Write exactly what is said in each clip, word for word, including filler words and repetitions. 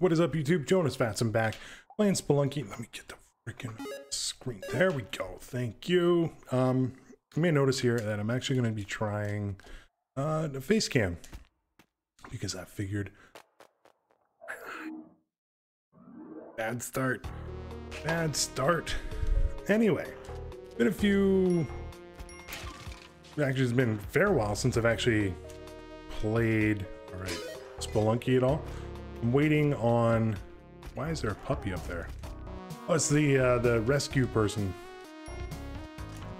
What is up, YouTube? Jonusfatson back playing Spelunky. Let me get the freaking screen. There we go. Thank you. Um, you may notice here that I'm actually going to be trying uh, the face cam because I figured bad start. Bad start. Anyway, been a few. Actually, it's been a fair while since I've actually played. All right, Spelunky at all. I'm waiting on. Why is there a puppy up there? Oh, it's the uh, the rescue person.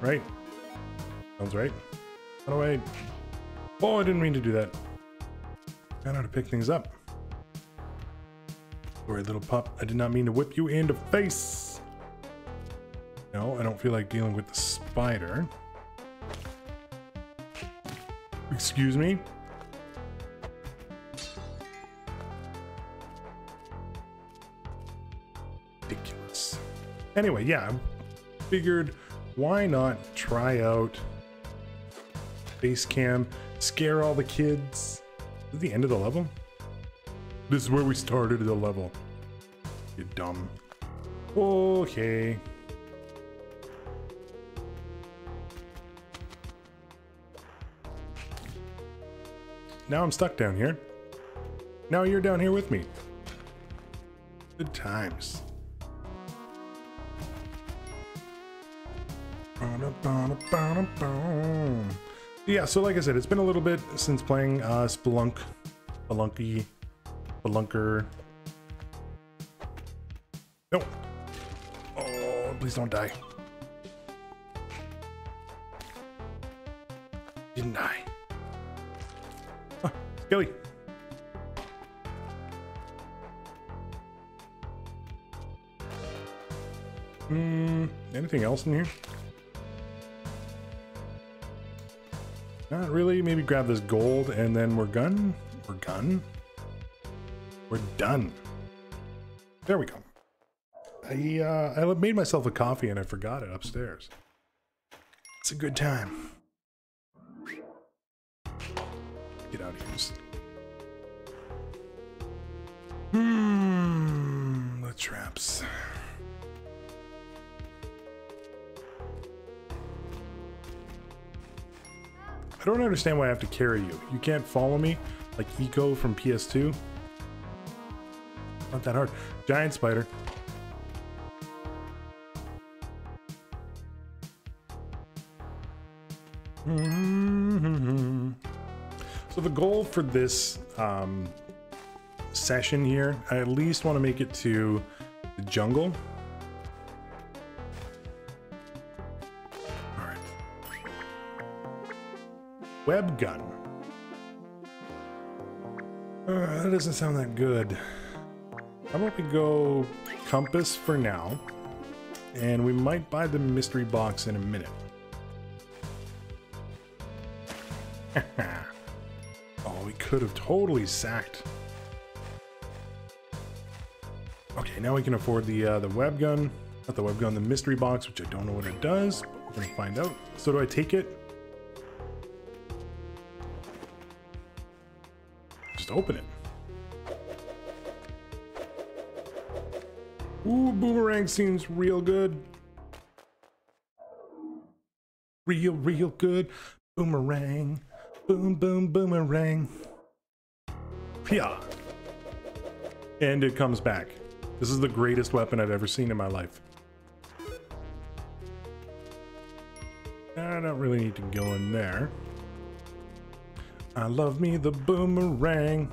Right. Sounds right. How do I? Oh, I didn't mean to do that. I don't know how to pick things up. Sorry, little pup. I did not mean to whip you in the face. No, I don't feel like dealing with the spider. Excuse me. Ridiculous. Anyway, yeah, I figured why not try out face cam, scare all the kids. Is this the end of the level? This is where we started the level. You dumb. Okay. Now I'm stuck down here. Now you're down here with me. Good times. Yeah, so like I said, it's been a little bit since playing uh, Spelunk, Spelunky, Spelunker. No. Oh, please don't die. Didn't die. Huh, Skelly. Hmm, anything else in here? Not really. Maybe grab this gold and then we're done. We're done. We're done. There we go. I uh, I made myself a coffee and I forgot it upstairs. It's a good time. Get out of here. Hmm. The traps. I don't understand why I have to carry you. You can't follow me like Eco from P S two. Not that hard. Giant spider. Mm-hmm. So the goal for this um, session here, I at least want to make it to the jungle. Web gun. Uh, that doesn't sound that good. How about we go compass for now, and we might buy the mystery box in a minute. Oh, we could have totally sacked. Okay, now we can afford the uh, the web gun, not the web gun, the mystery box, which I don't know what it does, but we're gonna find out. So do I take it? Open it. Ooh, boomerang seems real good. Real, real good. Boomerang. Boom, boom, boomerang. Yeah. And it comes back. This is the greatest weapon I've ever seen in my life. I don't really need to go in there. I love me the boomerang.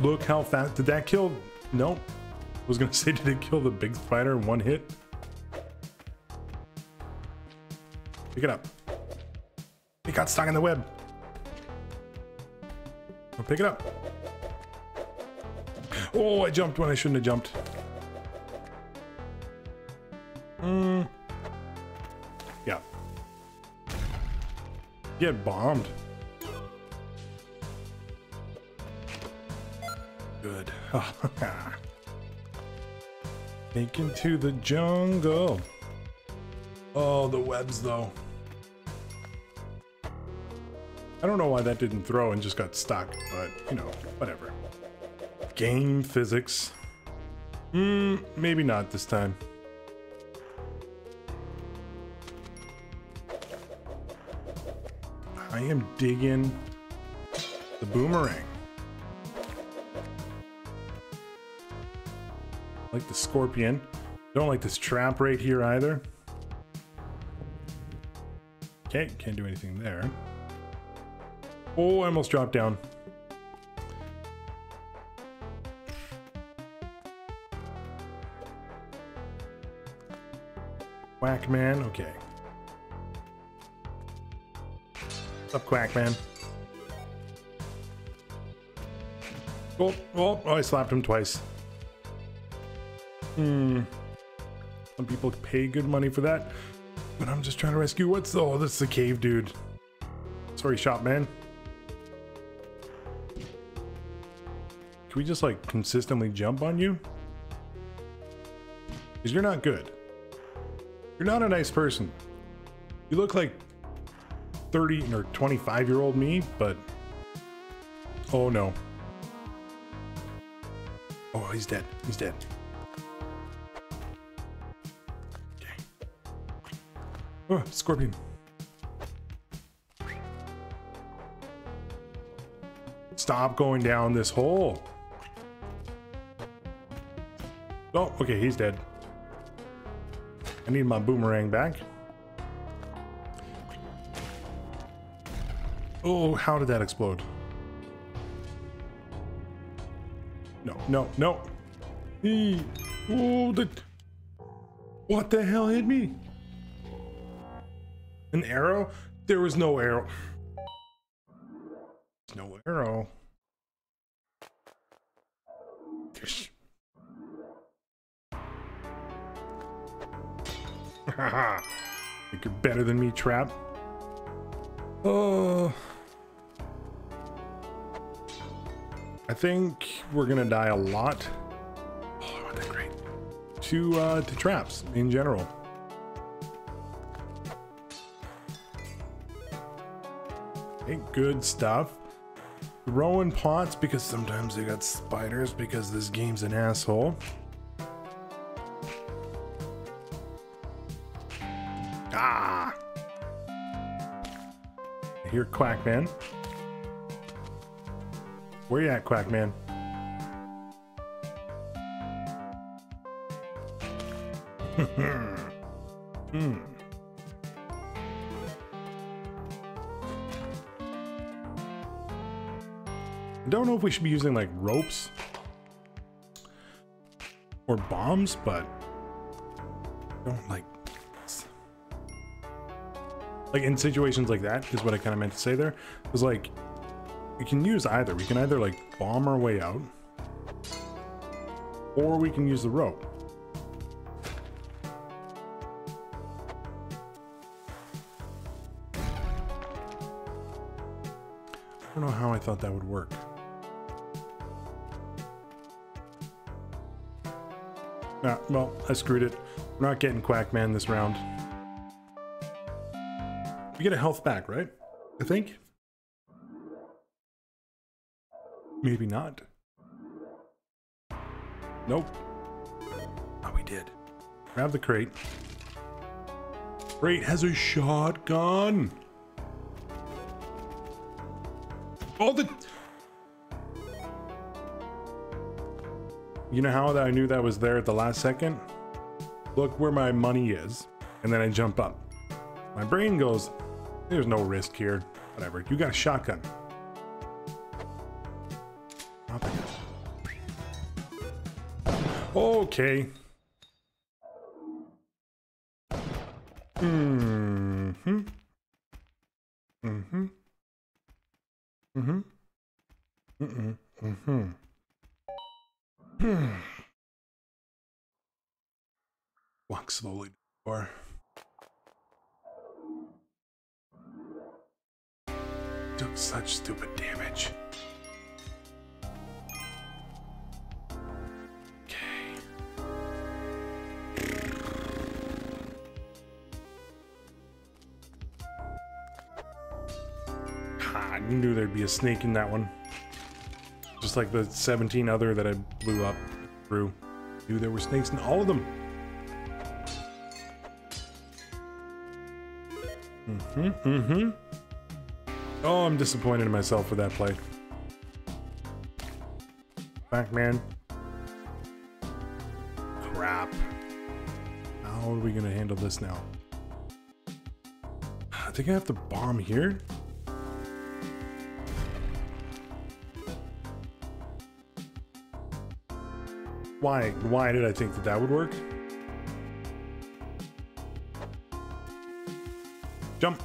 Look how fast. Did that kill? Nope. I was gonna say, did it kill the big spider in one hit? Pick it up. It got stuck in the web. I'll pick it up. Oh, I jumped when I shouldn't have jumped. Hmm. Yeah. Get bombed. Good. Make it to the jungle. Oh, the webs though. I don't know why that didn't throw and just got stuck, but, you know, whatever. Game physics. Hmm, maybe not this time. I am digging the boomerang. I like the scorpion. Don't like this trap right here either. Okay, can't do anything there. Oh, I almost dropped down. Quackman, okay. What's up, Quackman? Oh, oh, oh, I slapped him twice. Hmm. Some people pay good money for that. But I'm just trying to rescue what's the, oh, that's the cave dude. Sorry, shop man. Can we just like consistently jump on you? Because you're not good. You're not a nice person. You look like thirty or twenty-five year old me, but oh no. Oh, he's dead. He's dead. Oh, scorpion. Stop going down this hole. Oh, okay, he's dead. I need my boomerang back. Oh, how did that explode? No, no, no. E oh, the what the hell hit me? An arrow? There was no arrow. There's no arrow. There's... Think you're better than me, trap. Oh. I think we're gonna die a lot. Oh, wasn't that great? To uh, to traps in general. Good stuff. Throwing pots because sometimes they got spiders because this game's an asshole. Ah! I hear Quackman. Where you at, Quackman? Hmm. I don't know if we should be using like ropes or bombs, but I don't like this. Like in situations like that is what I kind of meant to say there. It was like we can use either. We can either like bomb our way out, or we can use the rope. I don't know how I thought that would work. Ah, well, I screwed it. We're not getting Quackman this round. We get a health back, right? I think. Maybe not. Nope. Oh, we did. Grab the crate. Crate has a shotgun. All the... You know how that I knew that was there at the last second? Look where my money is, and then I jump up. My brain goes, there's no risk here. Whatever, you got a shotgun. Okay. Mm-hmm. Mm-hmm. Mm-hmm. Mm-hmm. Mm-hmm. Hmm. Walk slowly to the door. Took such stupid damage. Okay. Ha. I knew there'd be a snake in that one. Just like the seventeen other that I blew up through. I knew there were snakes in all of them. Mm-hmm, mm-hmm. Oh, I'm disappointed in myself for that play. Quackman. Crap. How are we gonna handle this now? I think I have to bomb here. Why? Why did I think that that would work? Jump.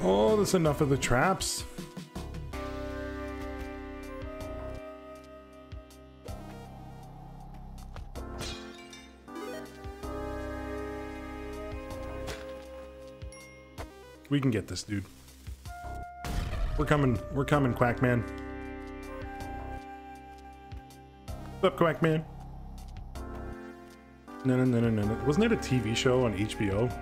Oh, that's enough of the traps. We can get this, dude. We're coming. We're coming, Quackman. What's up, Quackman? No, no, no, no, no. Wasn't that a T V show on H B O? I'm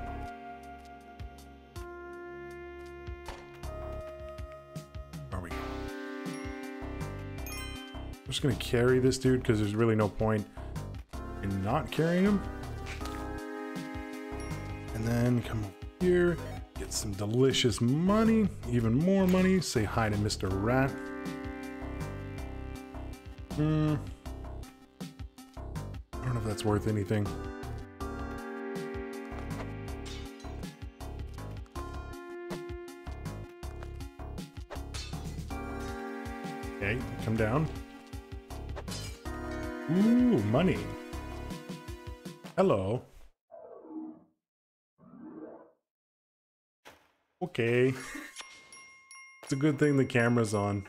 just gonna carry this dude because there's really no point in not carrying him. And then come over here, get some delicious money, even more money. Say hi to Mister Rat. Hmm. I don't know if that's worth anything. Okay, come down. Ooh, money. Hello. Okay. It's a good thing the camera's on.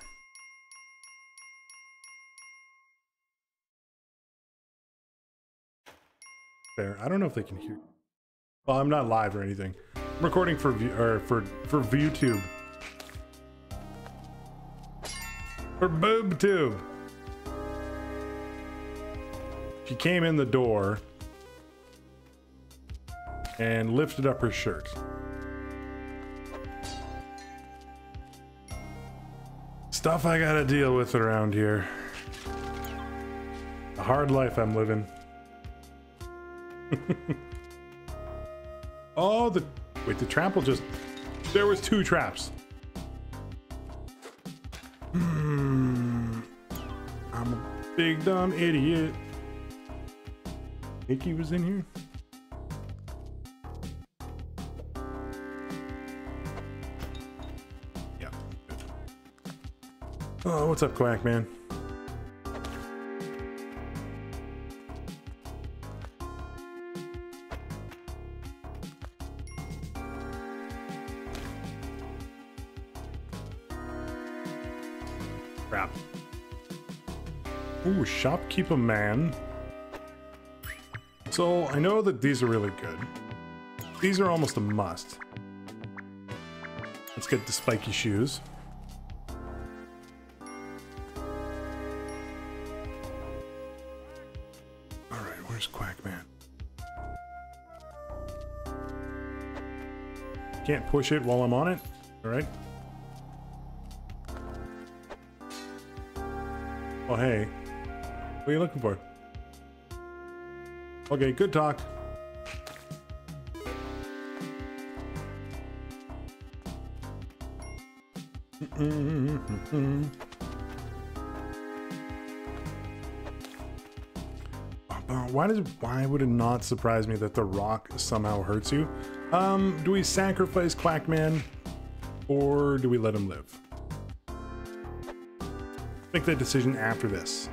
Fair. I don't know if they can hear. Well, I'm not live or anything. I'm recording for view or for for ViewTube. For BoobTube. She came in the door and lifted up her shirt. Stuff I gotta deal with around here. A hard life I'm living. Oh, the... Wait, the trap will just... There was two traps. Hmm. I'm a big dumb idiot. Nikki was in here. Yeah. Oh, what's up, Quackman? Crap. Ooh, shopkeeper man. So, I know that these are really good. These are almost a must. Let's get the spiky shoes. Alright, where's Quackman? Can't push it while I'm on it. Alright. Oh, hey. What are you looking for? Okay, good talk. Mm-mm-mm-mm-mm. Why does why would it not surprise me that the rock somehow hurts you? Um, do we sacrifice Quackman or do we let him live? Make that decision after this.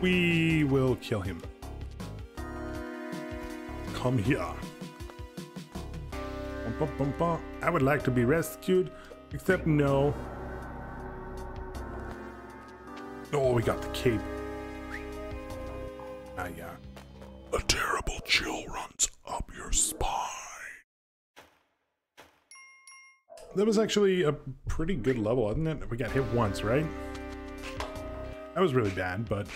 We will kill him. Come here. I would like to be rescued, except no. Oh, we got the cape. Ah, yeah. A terrible chill runs up your spine. That was actually a pretty good level, wasn't it? We got hit once, right? That was really bad, but...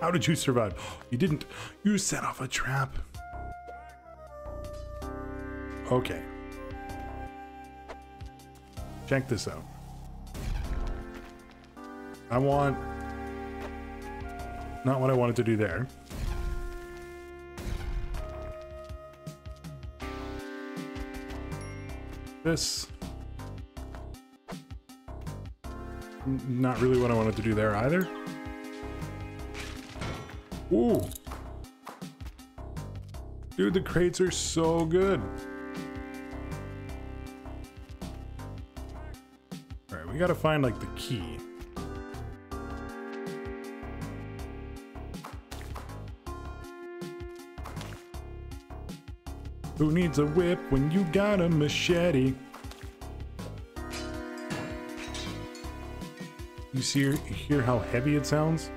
How did you survive? You didn't. You set off a trap. Okay. Check this out. I want... Not what I wanted to do there. This. Not really what I wanted to do there either. Ooh. Dude, the crates are so good. All right, we gotta find like the key. Who needs a whip when you got a machete? You see, you hear how heavy it sounds?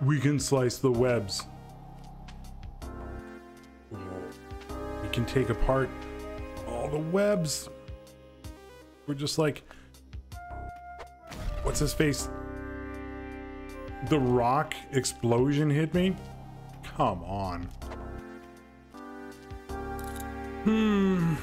We can slice the webs. We can take apart all the webs. We're just like, what's his face? The rock explosion hit me? Come on. Hmm.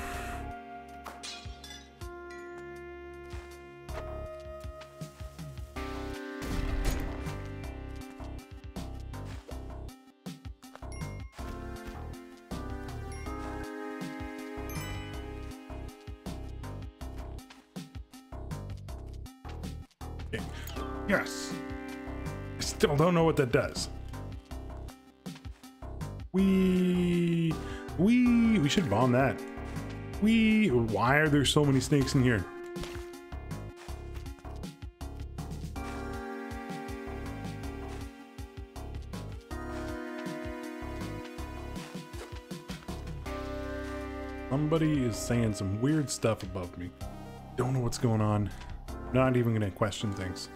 Okay. Yes. I still don't know what that does. We we we should bomb that. We why are there so many snakes in here? Somebody is saying some weird stuff above me. Don't know what's going on. Not even gonna question things.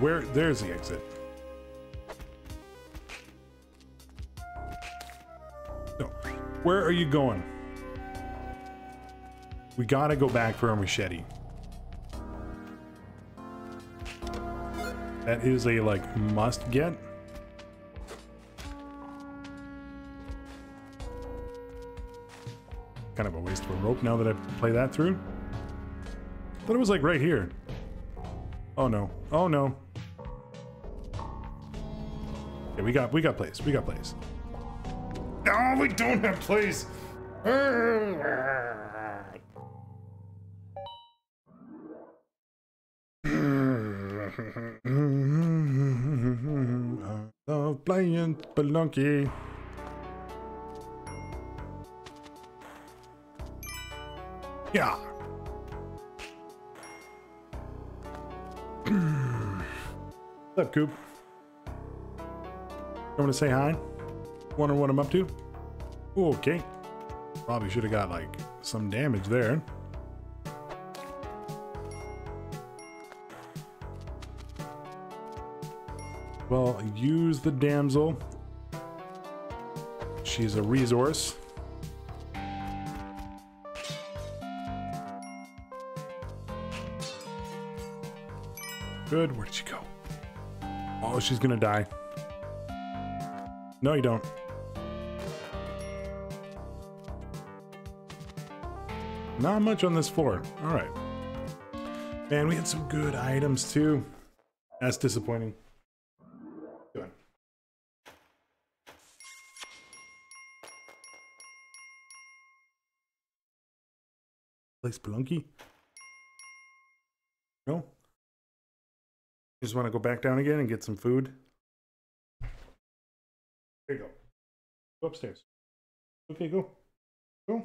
Where there's the exit. Where are you going? We gotta go back for our machete. That is a like must get. Kind of a waste of a rope now that I play that through. Thought it was like right here. Oh no. Oh no. Yeah, we got we got place. We got place. Oh, we don't have place. I love playing Spelunky. Yeah. What's up, Coop? You want to say hi? Wonder what I'm up to? Okay. Probably should have got like some damage there. Well, use the damsel. She's a resource. Good. Where did she go? Oh, she's gonna die. No, you don't. Not much on this floor. All right. Man, we had some good items too. That's disappointing. Good. Play Spelunky? No? Just want to go back down again and get some food. There you go. Go upstairs. Okay, go. Go.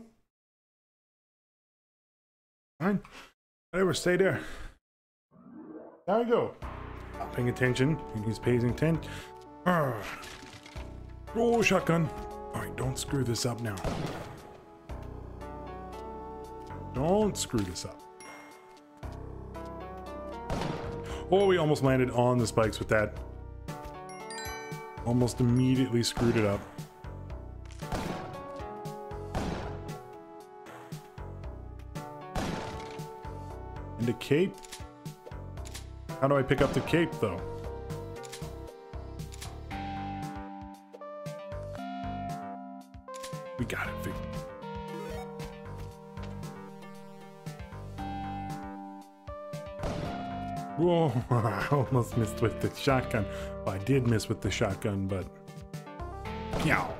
Fine. Whatever, stay there. Now we go. Not paying attention. He's paying attention. Oh, shotgun. Alright, don't screw this up now. Don't screw this up. Oh, we almost landed on the spikes with that. Almost immediately screwed it up. And the cape? How do I pick up the cape, though? We got it, Vic. Whoa, I almost missed with the shotgun. Well, I did miss with the shotgun, but... Meow.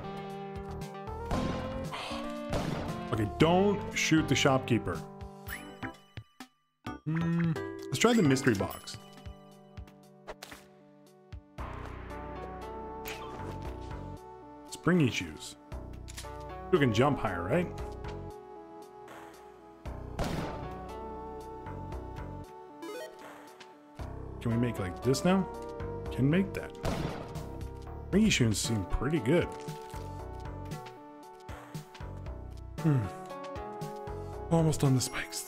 Okay, don't shoot the shopkeeper. Mm, let's try the mystery box. Springy shoes. You can jump higher, right? Can we make like this now? Can make that. Springy shoes seem pretty good. Hmm. Almost on the spikes.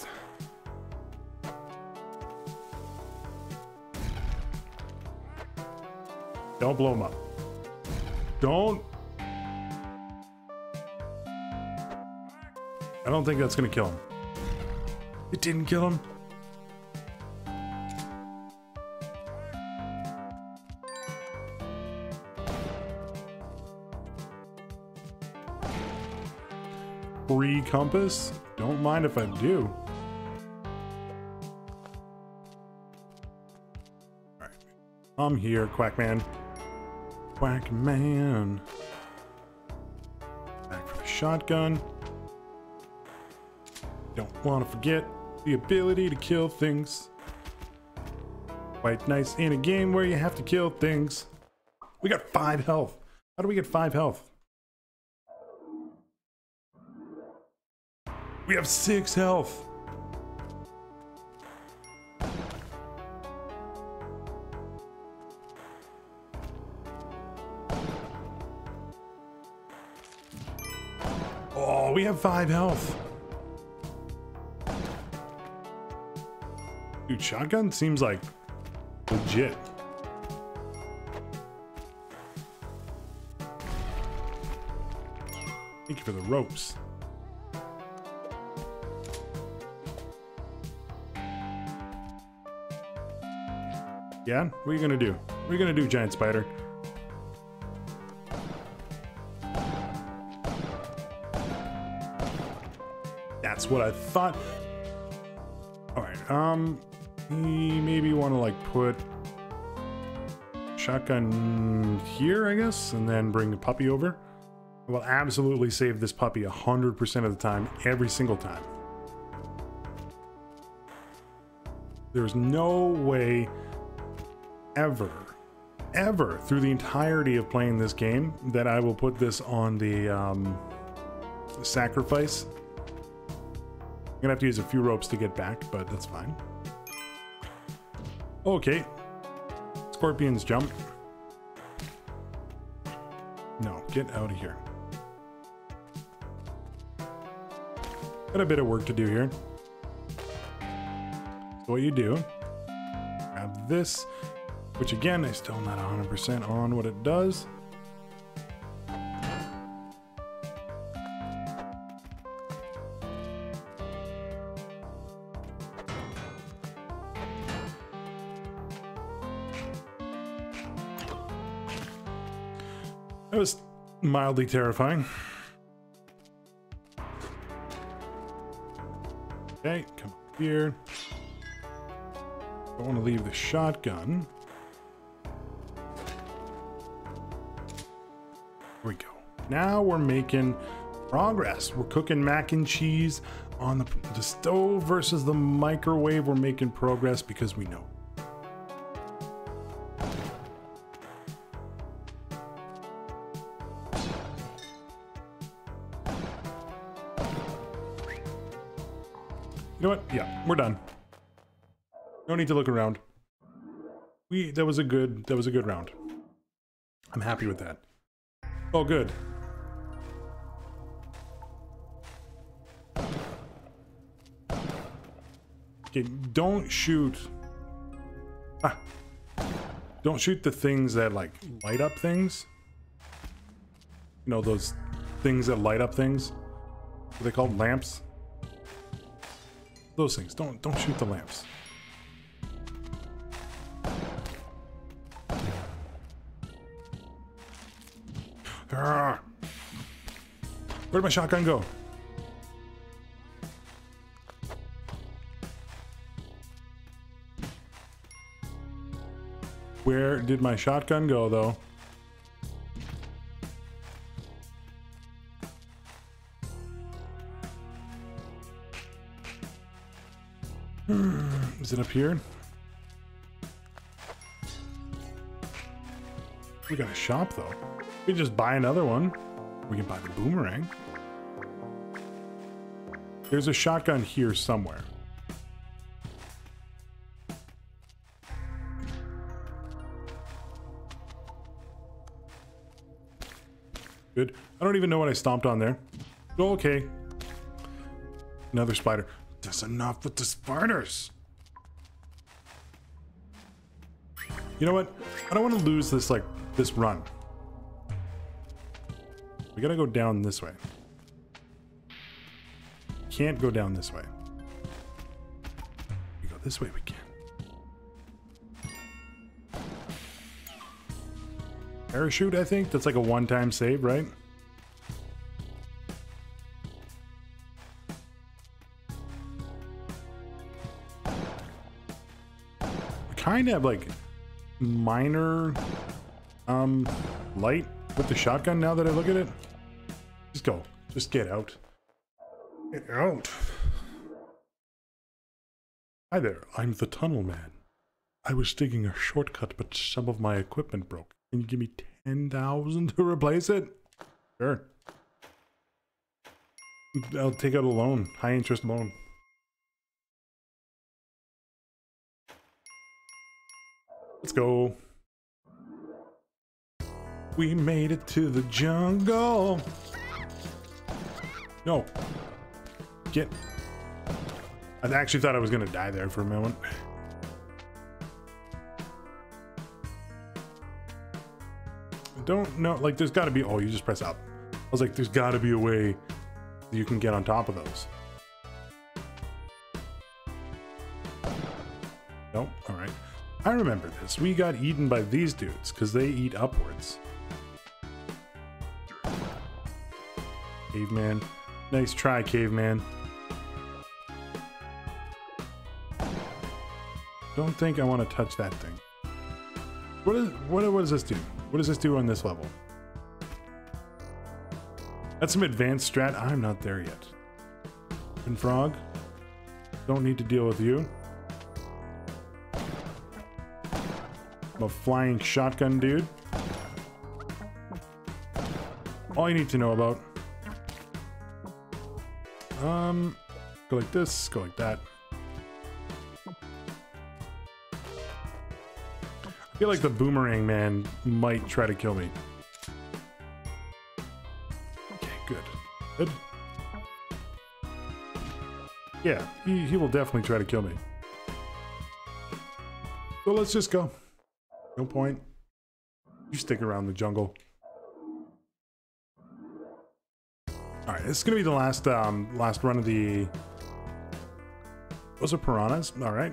Don't blow them up. Don't. I don't think that's gonna kill him. It didn't kill him. Free compass? Don't mind if I do. Alright. I'm here, Quackman. Quackman. Back for the shotgun. Don't want to forget the ability to kill things. Quite nice in a game where you have to kill things. We got five health. How do we get five health? We have six health. Oh, we have five health. Dude, shotgun seems like legit. Thank you for the ropes. Yeah? What are you gonna do? What are you gonna do, giant spider? That's what I thought. Alright, um... maybe want to, like, put... shotgun here, I guess? And then bring the puppy over? I will absolutely save this puppy one hundred percent of the time, every single time. There's no way... ever, ever through the entirety of playing this game that I will put this on the um, sacrifice. I'm gonna have to use a few ropes to get back, but that's fine. Okay, scorpions jump. No, get out of here. Got a bit of work to do here. So what you do, grab this. Which again, I'm still not one hundred percent on what it does. That was mildly terrifying. Okay, come up here. Don't want to leave the shotgun. We go. Now we're making progress. We're cooking mac and cheese on the, the stove versus the microwave. We're making progress because we know. You know what? Yeah, we're done. No need to look around. We that was a good that was a good round. I'm happy with that. Oh, good. Okay, don't shoot. Ah. Don't shoot the things that, like, light up things. You know, those things that light up things. Are they called lamps? Those things. Don't don't shoot the lamps. Where did my shotgun go? Where did my shotgun go, though? Is it up here? We got a shop, though. We can just buy another one. We can buy the boomerang. There's a shotgun here somewhere. Good. I don't even know what I stomped on there. Oh, okay. Another spider. That's enough with the spiders. You know what? I don't want to lose this, like, this run. We gotta go down this way. Can't go down this way. We go this way, we can. Parachute, I think? That's like a one-time save, right? We kind of have, like, minor um, light with the shotgun now that I look at it. Just go. Just get out. Get out. Hi there, I'm the Tunnel Man. I was digging a shortcut, but some of my equipment broke. Can you give me ten thousand to replace it? Sure. I'll take out a loan. High interest loan. Let's go. We made it to the jungle. No. Get. I actually thought I was gonna die there for a moment. I don't know, like there's gotta be, oh, you just press up. I was like, there's gotta be a way that you can get on top of those. Nope, all right. I remember this, we got eaten by these dudes because they eat upwards. Caveman. Nice try, caveman. Don't think I want to touch that thing. What is what, what does this do? What does this do on this level? That's some advanced strat. I'm not there yet. And frog, don't need to deal with you. I'm a flying shotgun dude. All you need to know about. Um, go like this, go like that. I feel like the boomerang man might try to kill me. Okay, good. Good. Yeah, he, he will definitely try to kill me. So let's just go. No point. You stick around the jungle. Alright, this is gonna be the last um, last run of the... Those are piranhas, alright.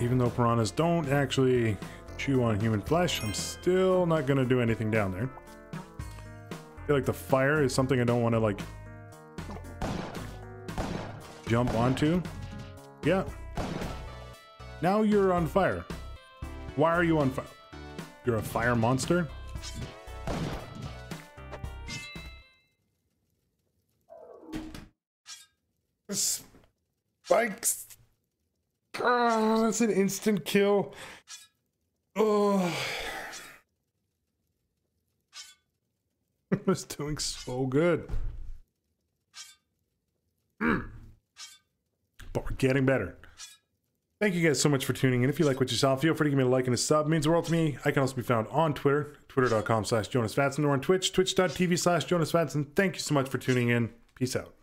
Even though piranhas don't actually chew on human flesh, I'm still not gonna do anything down there. I feel like the fire is something I don't wanna like... jump onto. Yeah. Now you're on fire. Why are you on fire? You're a fire monster? Spikes! Oh, that's an instant kill. Oh. I was doing so good. Mm. But we're getting better. Thank you guys so much for tuning in. If you like what you saw, feel free to give me a like and a sub. It means the world to me. I can also be found on Twitter, twitter.com slash Jonusfatson, or on Twitch, twitch.tv slash Jonusfatson. Thank you so much for tuning in. Peace out.